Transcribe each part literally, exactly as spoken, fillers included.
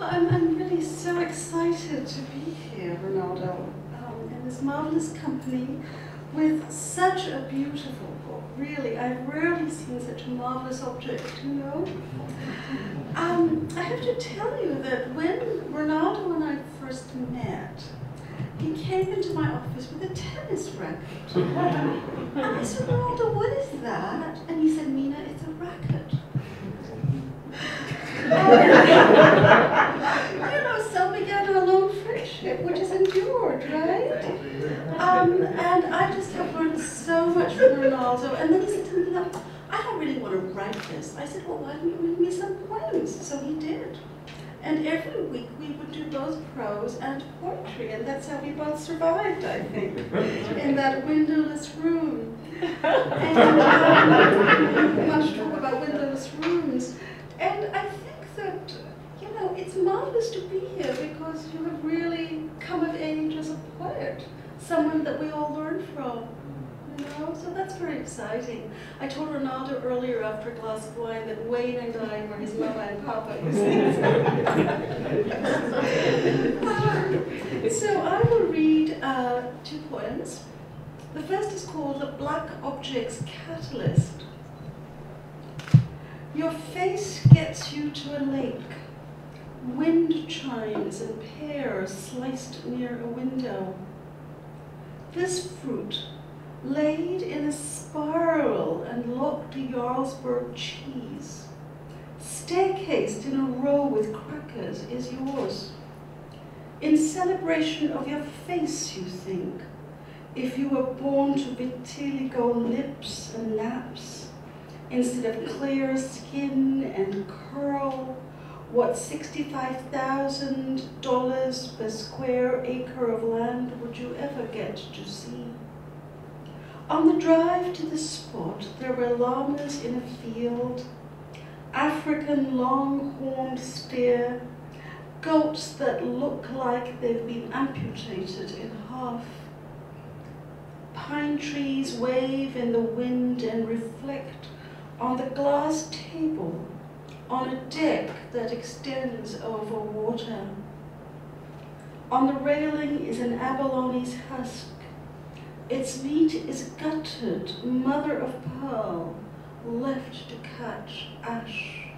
I'm, I'm really so excited to be here, Ronaldo, um, in this marvelous company with such a beautiful book. Really, I've rarely seen such a marvelous object, you know? Um, I have to tell you that when Ronaldo and I first met, he came into my office with a tennis racket. And I said, Ronaldo, what is that? And he said, Meena, it's a racket. You know, so began our long friendship, which has endured, right? Um, and I just have learned so much from Ronaldo. And then he said to me, no, I don't really want to write this. I said, well, why don't you read me some poems? So he did. And every week we would do both prose and poetry, and that's how we both survived, I think, in that windowless room. And um, much talk about windowless rooms. And I think that, you know, it's marvelous to be here because you have really come of age as a poet, someone that we all learn from, you know, so that's very exciting. I told Ronaldo earlier after a glass of wine that Wayne and I were his mama and papa. um, so I will read uh, two poems. The first is called The Black Object's Catalyst. Your face gets you to a lake. Wind chimes and pears sliced near a window. This fruit, laid in a spiral and locked to Jarlsberg cheese, staircased in a row with crackers, is yours. In celebration of your face, you think, if you were born to vitiligo lips and naps, instead of clear skin and curl, what sixty-five thousand dollars per square acre of land would you ever get to see? On the drive to the spot, there were llamas in a field, African long-horned steer, goats that look like they've been amputated in half. Pine trees wave in the wind and reflect on the glass table on a deck that extends over water. On the railing is an abalone's husk. Its meat is gutted, mother of pearl, left to catch ash.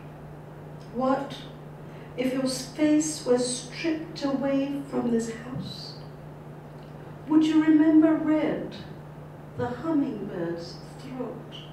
What if your face was stripped away from this house? Would you remember red, the hummingbird's throat?